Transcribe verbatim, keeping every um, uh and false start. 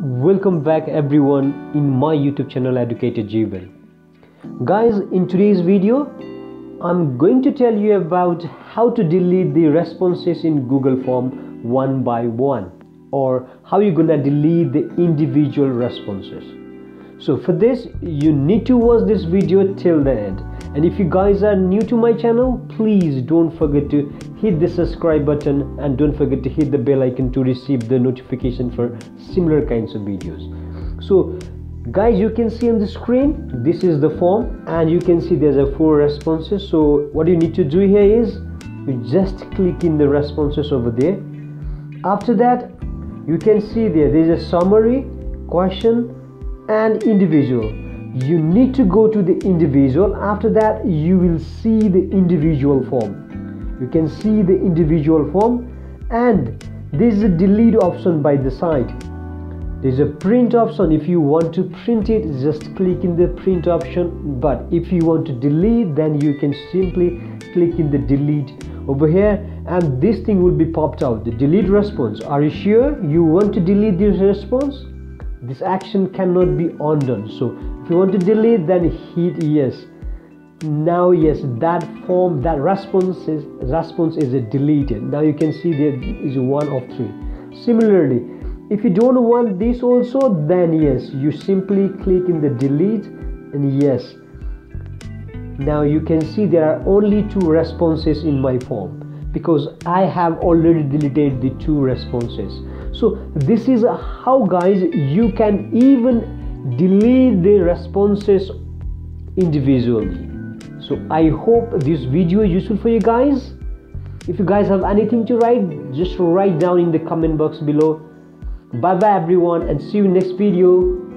Welcome back everyone in my YouTube channel Educator Jeevan. Guys, in today's video I'm going to tell you about how to delete the responses in Google Form one by one, or how you're gonna delete the individual responses. So for this you need to watch this video till the end. And if you guys are new to my channel, please don't forget to hit the subscribe button and don't forget to hit the bell icon to receive the notification for similar kinds of videos. So guys, you can see on the screen, this is the form and you can see there's a four responses. So what you need to do here is you just click in the responses over there. After that you can see there there's a summary, question and individual. You need to go to the individual. After that you will see the individual form. You can see the individual form and there is a delete option by the side. There is a print option. If you want to print it, just click in the print option, but if you want to delete, then you can simply click in the delete over here and this thing will be popped out, the delete response. Are you sure you want to delete this response? This action cannot be undone. So if you want to delete, then hit yes. Now yes, that form, that response is response is deleted. Now you can see there is one of three. Similarly, if you don't want this also, then yes, you simply click in the delete and yes. Now you can see there are only two responses in my form because I have already deleted the two responses. So this is how guys you can even delete the responses individually. So I hope this video is useful for you guys. If you guys have anything to write, just write down in the comment box below. Bye bye everyone and see you in next video.